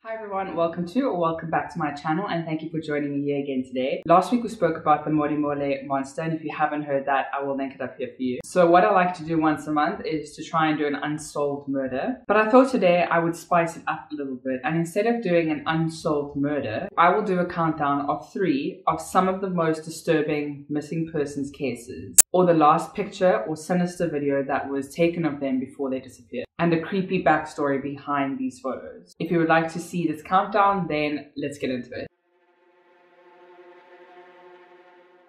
Hi everyone, welcome back to my channel, and thank you for joining me here again today. Last week we spoke about the Morimole monster, and if you haven't heard that, I will link it up here for you. So what I like to do once a month is to try and do an unsolved murder, but I thought today I would spice it up a little bit, and instead of doing an unsolved murder, I will do a countdown of 3 of some of the most disturbing missing persons cases, or the last picture or sinister video that was taken of them before they disappeared, and the creepy backstory behind these photos. If you would like to see this countdown, then let's get into it.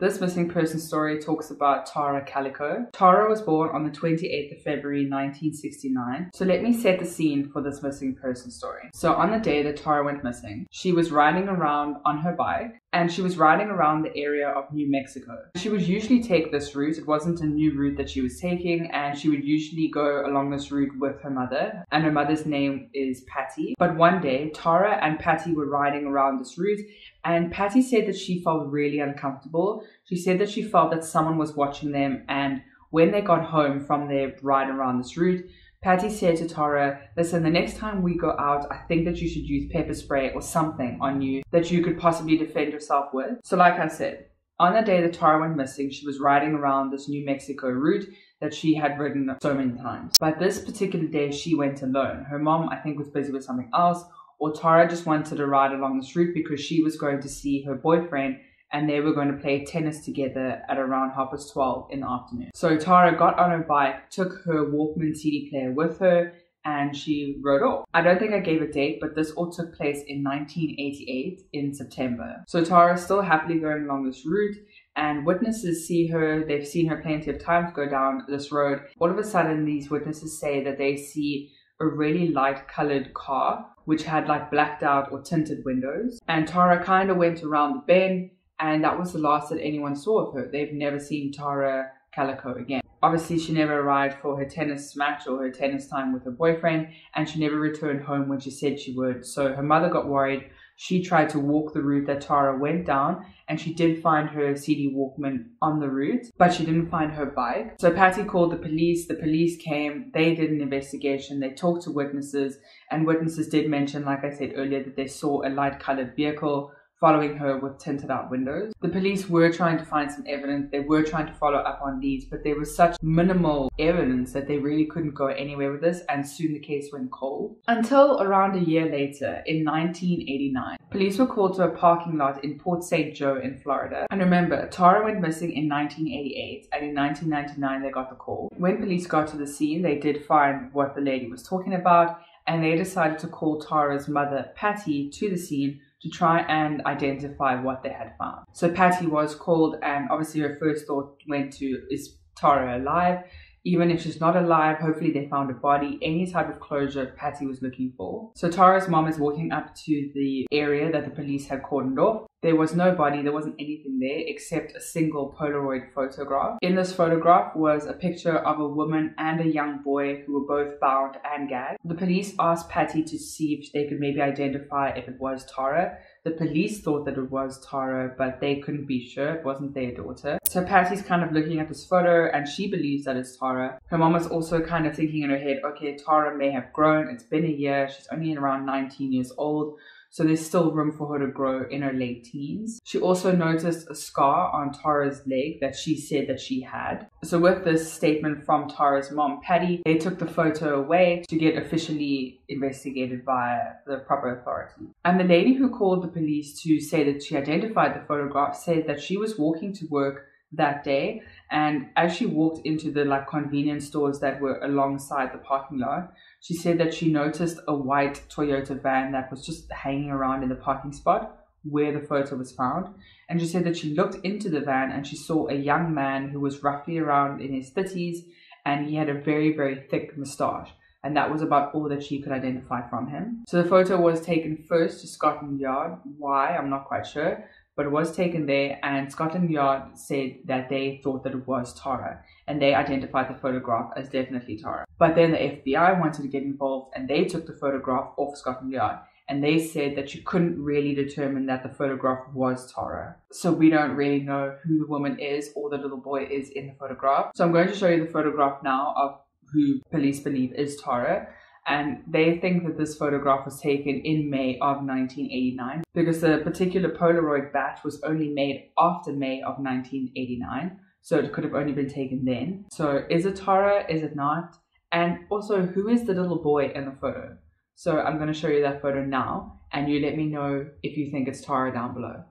This missing person story talks about Tara Calico. Tara was born on the 28th of February 1969. So let me set the scene for this missing person story. So on the day that Tara went missing, she was riding around on her bike, and she was riding around the area of New Mexico. She would usually take this route. It wasn't a new route that she was taking, and she would usually go along this route with her mother, and her mother's name is Patty. But one day, Tara and Patty were riding around this route, and Patty said that she felt really uncomfortable. She said that she felt that someone was watching them, and when they got home from their ride around this route, Patty said to Tara, "Listen, the next time we go out, I think that you should use pepper spray or something on you that you could possibly defend yourself with." So like I said, on the day that Tara went missing, she was riding around this New Mexico route that she had ridden so many times. But this particular day, she went alone. Her mom, I think, was busy with something else, or Tara just wanted to ride along this route because she was going to see her boyfriend, and they were going to play tennis together at around 12:30 in the afternoon. So Tara got on her bike, took her Walkman CD player with her, and she rode off. I don't think I gave a date, but this all took place in 1988 in September. So Tara's still happily going along this route, and witnesses see her. They've seen her plenty of times go down this road. All of a sudden, these witnesses say that they see a really light colored car, which had like blacked out or tinted windows. And Tara kind of went around the bend, and that was the last that anyone saw of her. They've never seen Tara Calico again. Obviously, she never arrived for her tennis match or her tennis time with her boyfriend, and she never returned home when she said she would. So her mother got worried. She tried to walk the route that Tara went down, and she did find her CD Walkman on the route, but she didn't find her bike. So Patty called the police. The police came. They did an investigation. They talked to witnesses, and witnesses did mention, like I said earlier, that they saw a light-colored vehicle following her with tinted out windows. The police were trying to find some evidence. They were trying to follow up on leads, but there was such minimal evidence that they really couldn't go anywhere with this, and soon the case went cold. Until around a year later, in 1989, police were called to a parking lot in Port St. Joe in Florida. And remember, Tara went missing in 1988, and in 1999 they got the call. When police got to the scene, they did find what the lady was talking about, and they decided to call Tara's mother, Patty, to the scene to try and identify what they had found. So Patty was called, and obviously her first thought went to, is Tara alive? Even if she's not alive, hopefully they found a body, any type of closure Patty was looking for. So Tara's mom is walking up to the area that the police had cordoned off. There was no body, there wasn't anything there except a single Polaroid photograph. In this photograph was a picture of a woman and a young boy who were both bound and gagged. The police asked Patty to see if they could maybe identify if it was Tara. The police thought that it was Tara, but they couldn't be sure. It wasn't their daughter. So Patty's kind of looking at this photo, and she believes that it's Tara. Her mom is also kind of thinking in her head, okay, Tara may have grown. It's been a year. She's only around 19 years old. So there's still room for her to grow in her late teens. She also noticed a scar on Tara's leg that she said that she had. So with this statement from Tara's mom, Patty, they took the photo away to get officially investigated by the proper authority. And the lady who called the police to say that she identified the photograph said that she was walking to work that day, and as she walked into the convenience stores that were alongside the parking lot, she said that she noticed a white Toyota van that was just hanging around in the parking spot where the photo was found. And she said that she looked into the van and she saw a young man who was roughly around in his 30s, and he had a very, very thick moustache. And that was about all that she could identify from him. So the photo was taken first to Scotland Yard. Why? I'm not quite sure. But it was taken there, and Scotland Yard said that they thought that it was Tara, and they identified the photograph as definitely Tara. But then the FBI wanted to get involved, and they took the photograph off Scotland Yard, and they said that you couldn't really determine that the photograph was Tara. So we don't really know who the woman is or the little boy is in the photograph. So I'm going to show you the photograph now of who police believe is Tara. And they think that this photograph was taken in May of 1989 because the particular Polaroid batch was only made after May of 1989. So it could have only been taken then. So is it Tara? Is it not? And also, who is the little boy in the photo? So I'm going to show you that photo now, and you let me know if you think it's Tara down below.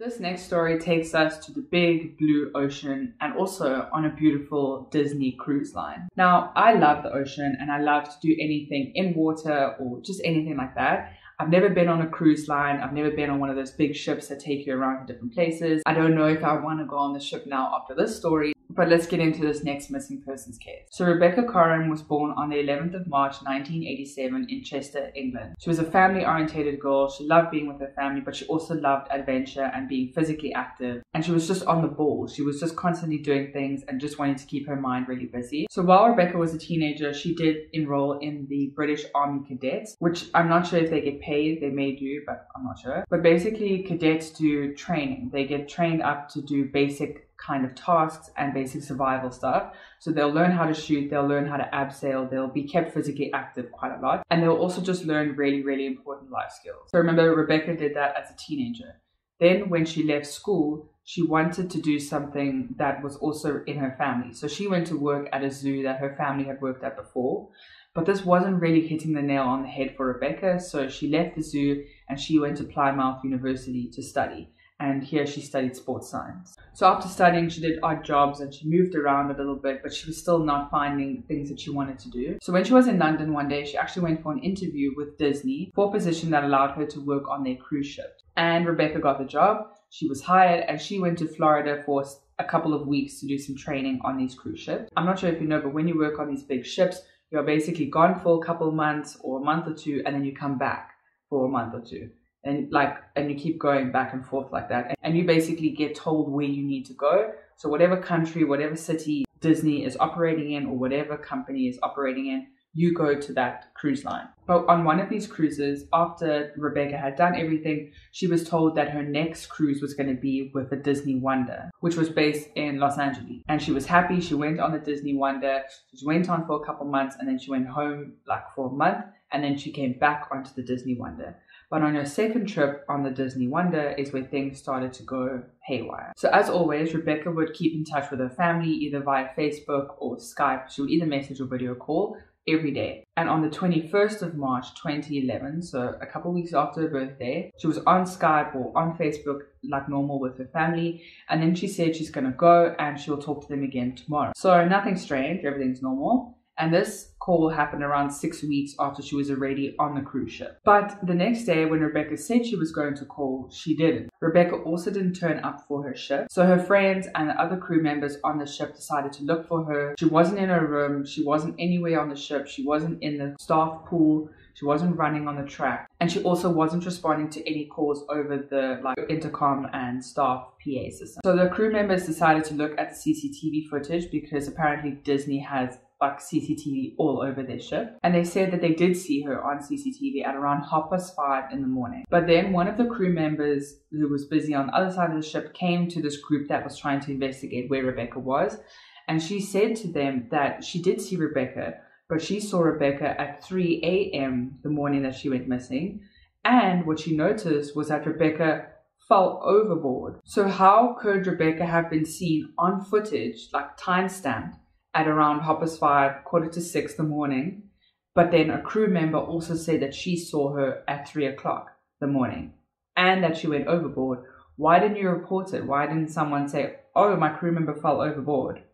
This next story takes us to the big blue ocean and also on a beautiful Disney cruise line. Now, I love the ocean and I love to do anything in water or just anything like that. I've never been on a cruise line. I've never been on one of those big ships that take you around to different places. I don't know if I want to go on the ship now after this story, but let's get into this next missing persons case. So Rebecca Coriam was born on the 11th of March 1987 in Chester, England. She was a family-oriented girl. She loved being with her family, but she also loved adventure and being physically active. And she was just on the ball. She was just constantly doing things and just wanting to keep her mind really busy. So while Rebecca was a teenager, she did enroll in the British Army Cadets, which I'm not sure if they get paid. They may do, but I'm not sure. But basically, cadets do training. They get trained up to do basic kind of tasks and basic survival stuff. So they'll learn how to shoot, they'll learn how to abseil, they'll be kept physically active quite a lot, and they'll also just learn really, really important life skills. So remember, Rebecca did that as a teenager. Then when she left school, she wanted to do something that was also in her family. So she went to work at a zoo that her family had worked at before, but this wasn't really hitting the nail on the head for Rebecca, so she left the zoo and she went to Plymouth University to study. And here she studied sports science. So after studying, she did odd jobs and she moved around a little bit, but she was still not finding things that she wanted to do. So when she was in London one day, she actually went for an interview with Disney for a position that allowed her to work on their cruise ship. And Rebecca got the job. She was hired and she went to Florida for a couple of weeks to do some training on these cruise ships. I'm not sure if you know, but when you work on these big ships, you're basically gone for a couple of months or a month or two, and then you come back for a month or two. And you keep going back and forth like that. And you basically get told where you need to go. So whatever country, whatever city Disney is operating in or whatever company is operating in, you go to that cruise line. But on one of these cruises, after Rebecca had done everything, she was told that her next cruise was going to be with the Disney Wonder, which was based in Los Angeles. And she was happy. She went on the Disney Wonder. She went on for a couple months and then she went home like for a month. And then she came back onto the Disney Wonder. But on her second trip on the Disney Wonder is where things started to go haywire. So as always, Rebecca would keep in touch with her family, either via Facebook or Skype. She would either message or video call every day. And on the 21st of March, 2011, so a couple weeks after her birthday, she was on Skype or on Facebook like normal with her family. And then she said she's going to go and she'll talk to them again tomorrow. So nothing strange, everything's normal. And this call happened around 6 weeks after she was already on the cruise ship. But the next day when Rebecca said she was going to call, she didn't. Rebecca also didn't turn up for her ship. So her friends and the other crew members on the ship decided to look for her. She wasn't in her room. She wasn't anywhere on the ship. She wasn't in the staff pool. She wasn't running on the track. And she also wasn't responding to any calls over the intercom and staff PA system. So the crew members decided to look at the CCTV footage because apparently Disney has CCTV all over their ship, and they said that they did see her on CCTV at around 5:30 in the morning. But then one of the crew members who was busy on the other side of the ship came to this group that was trying to investigate where Rebecca was, and she said to them that she did see Rebecca, but she saw Rebecca at 3 a.m. the morning that she went missing, and what she noticed was that Rebecca fell overboard. So how could Rebecca have been seen on footage, like timestamped, at around 5:15, 5:45 the morning, but then a crew member also said that she saw her at 3 o'clock the morning and that she went overboard? Why didn't you report it? Why didn't someone say, oh, my crew member fell overboard?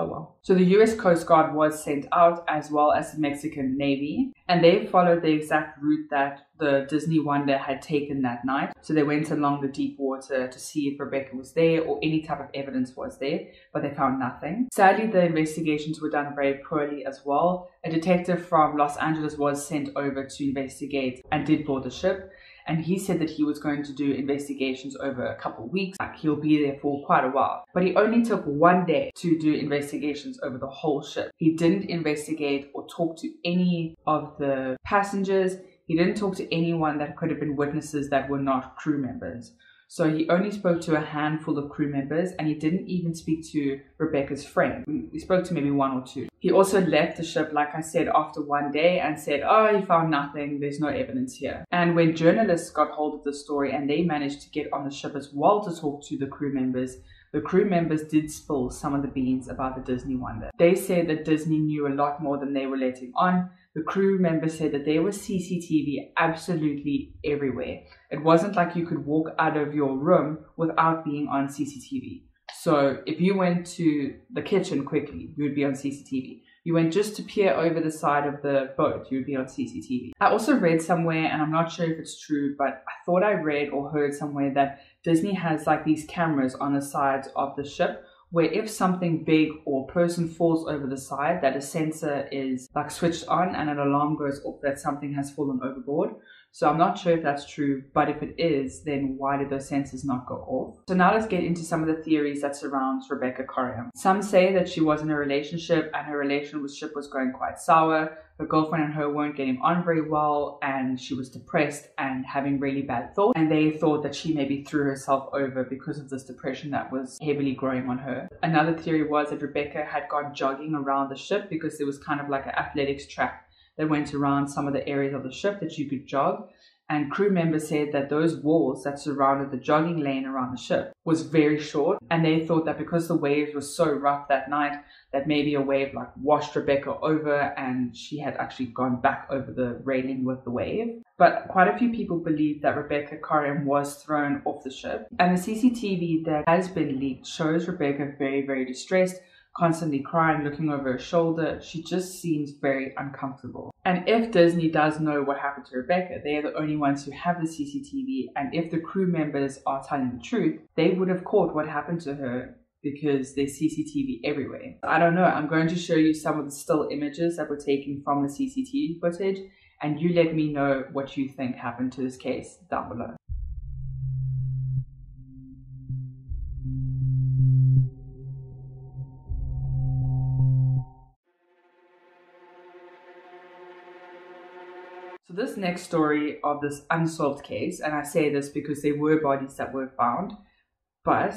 Oh well. So the US Coast Guard was sent out, as well as the Mexican Navy, and they followed the exact route that the Disney Wonder had taken that night. So they went along the deep water to see if Rebecca was there or any type of evidence was there, but they found nothing. Sadly, the investigations were done very poorly as well. A detective from Los Angeles was sent over to investigate and did board the ship. and he said that he was going to do investigations over a couple of weeks, like he'll be there for quite a while. But he only took one day to do investigations over the whole ship. He didn't investigate or talk to any of the passengers. He didn't talk to anyone that could have been witnesses that were not crew members. So he only spoke to a handful of crew members, and he didn't even speak to Rebecca's friend. He spoke to maybe one or two. He also left the ship, like I said, after one day and said, oh, he found nothing, there's no evidence here. And when journalists got hold of the story and they managed to get on the ship as well to talk to the crew members did spill some of the beans about the Disney Wonder. They said that Disney knew a lot more than they were letting on. The crew members said that there was CCTV absolutely everywhere. It wasn't like you could walk out of your room without being on CCTV. So if you went to the kitchen quickly, you would be on CCTV. You went just to peer over the side of the boat, you would be on CCTV. I also read somewhere, and I'm not sure if it's true, but I thought I read or heard somewhere that Disney has like these cameras on the sides of the ship, where if something big or person falls over the side, that a sensor is like switched on and an alarm goes off that something has fallen overboard. So I'm not sure if that's true, but if it is, then why did those sensors not go off? So now let's get into some of the theories that surrounds Rebecca Coriam. Some say that she was in a relationship and her relationship was going quite sour. Her girlfriend and her weren't getting on very well, and she was depressed and having really bad thoughts. And they thought that she maybe threw herself over because of this depression that was heavily growing on her. Another theory was that Rebecca had gone jogging around the ship because there was kind of like an athletics track that went around some of the areas of the ship that you could jog, and crew members said that those walls that surrounded the jogging lane around the ship was very short, and they thought that because the waves were so rough that night that maybe a wave like washed Rebecca over and she had actually gone back over the railing with the wave. But quite a few people believe that Rebecca Coriam was thrown off the ship, and the CCTV that has been leaked shows Rebecca very, very distressed, constantly crying, looking over her shoulder. She just seems very uncomfortable. And if Disney does know what happened to Rebecca, they are the only ones who have the CCTV, and if the crew members are telling the truth, they would have caught what happened to her because there's CCTV everywhere. I don't know, I'm going to show you some of the still images that were taken from the CCTV footage, and you let me know what you think happened to this case down below. This next story of this unsolved case, and I say this because there were bodies that were found, but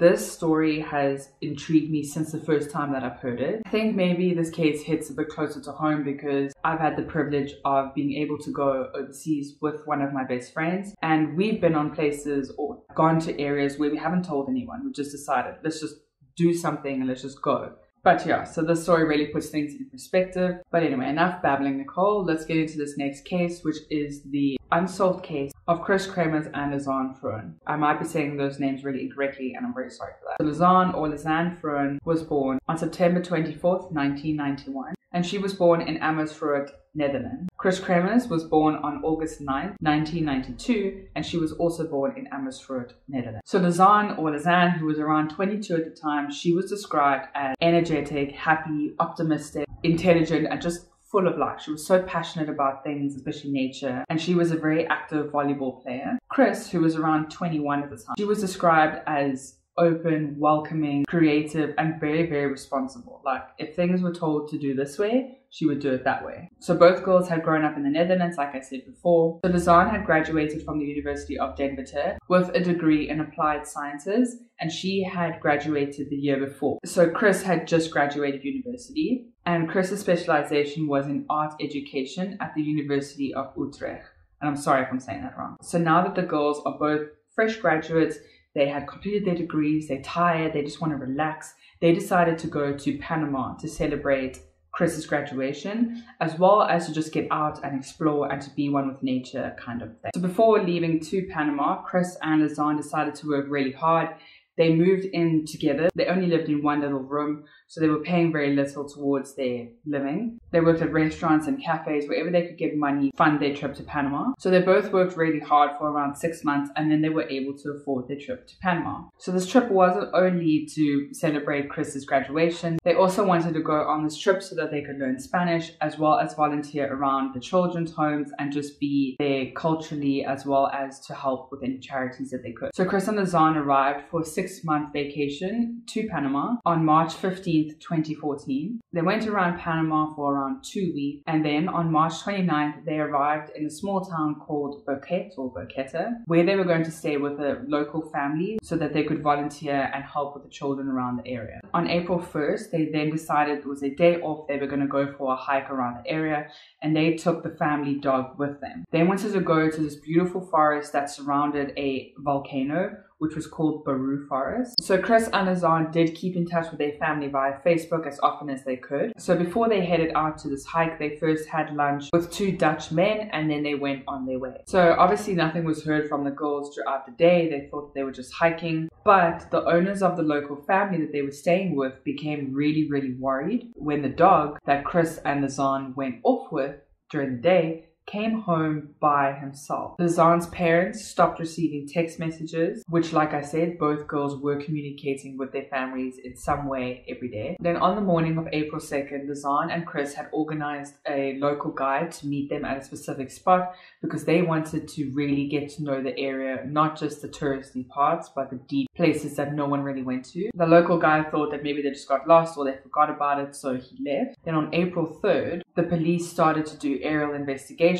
this story has intrigued me since the first time that I've heard it. I think maybe this case hits a bit closer to home because I've had the privilege of being able to go overseas with one of my best friends, and we've been on places or gone to areas where we haven't told anyone. We just decided, let's just do something and let's just go. But yeah, so this story really puts things in perspective. But anyway, enough babbling, Nicole. Let's get into this next case, which is the unsolved case of Kris Kremers and Lisanne Froon. I might be saying those names really incorrectly, and I'm very sorry for that. So Lisanne, or Lisanne Froon, was born on September 24th, 1991, and she was born in Amersfoort, Netherlands. Kris Kremers was born on August 9th, 1992, and she was also born in Amersfoort, Netherlands. So Lisanne, or Lisanne, who was around 22 at the time, she was described as energetic, happy, optimistic, intelligent, and just full of life. She was so passionate about things, especially nature, and she was a very active volleyball player. Kris, who was around 21 at the time, she was described as open, welcoming, creative, and very, very responsible. Like, if things were told to do this way, she would do it that way. So both girls had grown up in the Netherlands, like I said before. So Lisanne had graduated from the University of Deventer with a degree in applied sciences, and she had graduated the year before. So Kris had just graduated university, and Kris's specialization was in art education at the University of Utrecht. And I'm sorry if I'm saying that wrong. So now that the girls are both fresh graduates, they had completed their degrees, they're tired, they just want to relax, they decided to go to Panama to celebrate Kris's graduation, as well as to just get out and explore and to be one with nature kind of thing. So before leaving to Panama, Kris and Lisanne decided to work really hard. They moved in together. They only lived in one little room, so they were paying very little towards their living. They worked at restaurants and cafes, wherever they could get money, fund their trip to Panama. So they both worked really hard for around 6 months, and then they were able to afford their trip to Panama. So this trip wasn't only to celebrate Kris's graduation. They also wanted to go on this trip so that they could learn Spanish, as well as volunteer around the children's homes and just be there culturally, as well as to help with any charities that they could. So Kris and Lisanne arrived for a 6-month vacation to Panama on March 15th, 2014. They went around Panama for around 2 weeks, and then on March 29th, they arrived in a small town called Boquete or Boquete, where they were going to stay with a local family so that they could volunteer and help with the children around the area. On April 1st, they then decided it was a day off. They were going to go for a hike around the area, and they took the family dog with them. They wanted to go to this beautiful forest that surrounded a volcano, which was called Baru Forest. So Kris and Lisanne did keep in touch with their family via Facebook as often as they could. So before they headed out to this hike, they first had lunch with 2 Dutch men, and then they went on their way. So obviously nothing was heard from the girls throughout the day. They thought they were just hiking, but the owners of the local family that they were staying with became really, really worried when the dog that Kris and Lisanne went off with during the day came home by himself. Lisanne's parents stopped receiving text messages, which, like I said, both girls were communicating with their families in some way every day. Then on the morning of April 2nd, Lisanne and Kris had organized a local guide to meet them at a specific spot because they wanted to really get to know the area, not just the touristy parts, but the deep places that no one really went to. The local guy thought that maybe they just got lost or they forgot about it, so he left. Then on April 3rd, the police started to do aerial investigations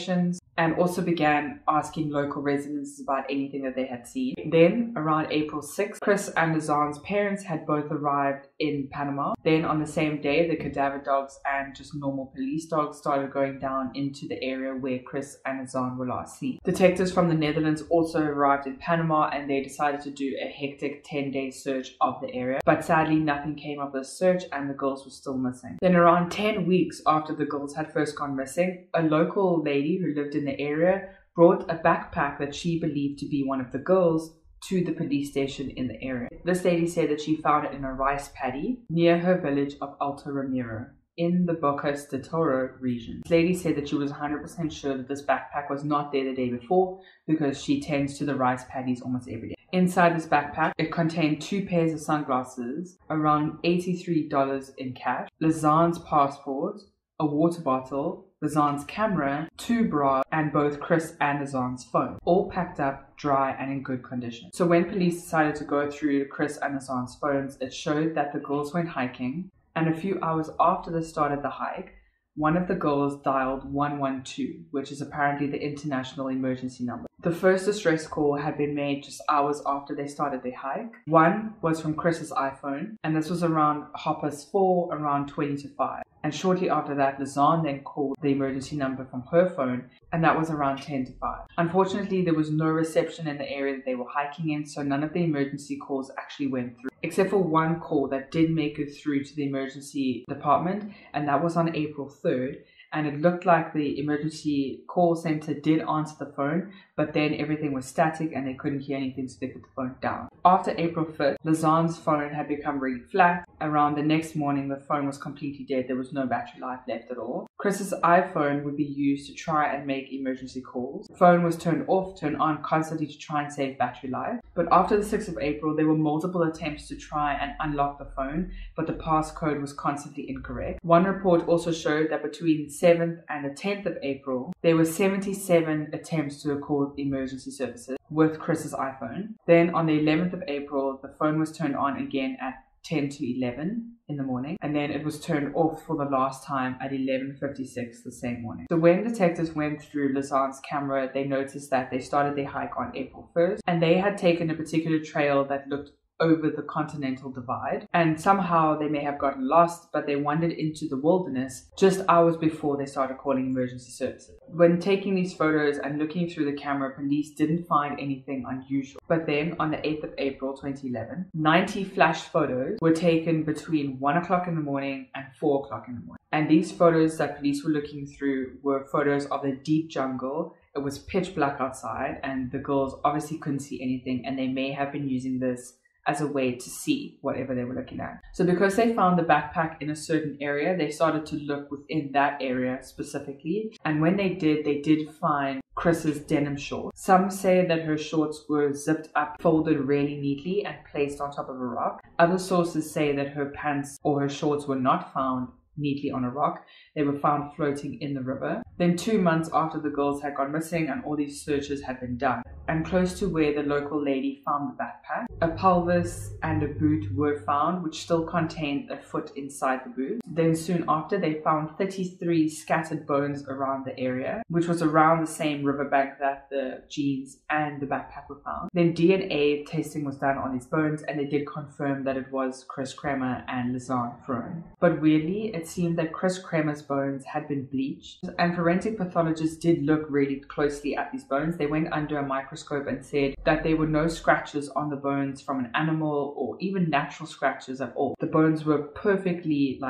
and also began asking local residents about anything that they had seen. Then around April 6th, Kris and Lisanne's parents had both arrived in Panama. Then on the same day, the cadaver dogs and just normal police dogs started going down into the area where Kris and Lisanne were last seen. Detectives from the Netherlands also arrived in Panama, and they decided to do a hectic 10-day search of the area. But sadly, nothing came of this search, and the girls were still missing. Then around 10 weeks after the girls had first gone missing, a local lady who lived in the area brought a backpack that she believed to be one of the girls to the police station in the area. This lady said that she found it in a rice paddy near her village of Alta Ramiro in the Bocas de Toro region. This lady said that she was 100% sure that this backpack was not there the day before because she tends to the rice paddies almost every day. Inside this backpack, it contained 2 pairs of sunglasses, around $83 in cash, Lisanne's passport, a water bottle, Lisanne's camera, 2 bras, and both Kris and Lisanne's phone, all packed up, dry, and in good condition. So when police decided to go through Kris and Lisanne's phones, it showed that the girls went hiking, and a few hours after they started the hike, one of the girls dialed 112, which is apparently the international emergency number. The first distress call had been made just hours after they started their hike. One was from Kris's iPhone, and this was around 4:04, around 4:20. And shortly after that, Lisanne then called the emergency number from her phone, and that was around 4:50. Unfortunately, there was no reception in the area that they were hiking in, so none of the emergency calls actually went through, except for one call that did make it through to the emergency department, and that was on April 3rd. And it looked like the emergency call center did answer the phone, but then everything was static and they couldn't hear anything, so they put the phone down. After April 5th, Lisanne's phone had become really flat. Around the next morning, the phone was completely dead. There was no battery life left at all. Kris's iPhone would be used to try and make emergency calls. The phone was turned off, turned on constantly to try and save battery life. But after the 6th of April, there were multiple attempts to try and unlock the phone, but the passcode was constantly incorrect. One report also showed that between 7th and the 10th of April, there were 77 attempts to call emergency services with Kris's iPhone. Then on the 11th of April, the phone was turned on again at 10:50 in the morning, and then it was turned off for the last time at 11:56 the same morning. So when detectives went through Lisanne's camera, they noticed that they started their hike on April 1st, and they had taken a particular trail that looked over the continental divide, and somehow they may have gotten lost, but they wandered into the wilderness just hours before they started calling emergency services. When taking these photos and looking through the camera, police didn't find anything unusual. But then on the 8th of April 2011, 90 flash photos were taken between 1 o'clock in the morning and 4 o'clock in the morning, and these photos that police were looking through were photos of the deep jungle. It was pitch black outside, and the girls obviously couldn't see anything, and they may have been using this as a way to see whatever they were looking at. So because they found the backpack in a certain area, they started to look within that area specifically. And when they did find Kris's denim shorts. Some say that her shorts were zipped up, folded really neatly and placed on top of a rock. Other sources say that her pants or her shorts were not found neatly on a rock. They were found floating in the river. Then 2 months after the girls had gone missing and all these searches had been done, and close to where the local lady found the backpack, a pelvis and a boot were found, which still contained a foot inside the boot. Then soon after, they found 33 scattered bones around the area, which was around the same riverbank that the jeans and the backpack were found. Then DNA testing was done on these bones, and they did confirm that it was Kris Kremer and Lisanne Froon. But weirdly, it seemed that Kris Kremer's bones had been bleached, and forensic pathologists did look really closely at these bones. They went under a microscope and said that there were no scratches on the bones from an animal or even natural scratches at all. The bones were perfectly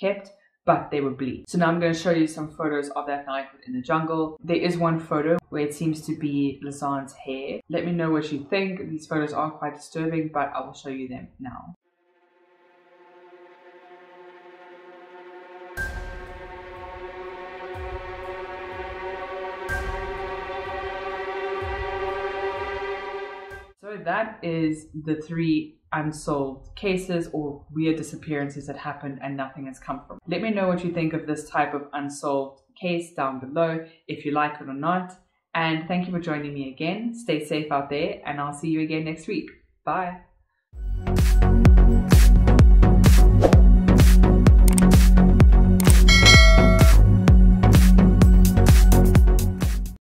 kept, but they were bleached. So now I'm going to show you some photos of that night in the jungle. There is one photo where it seems to be Lisanne's hair. Let me know what you think. These photos are quite disturbing, but I will show you them now. That is the 3 unsolved cases or weird disappearances that happened and nothing has come from. Let me know what you think of this type of unsolved case down below, if you like it or not. And thank you for joining me again. Stay safe out there, and I'll see you again next week. Bye.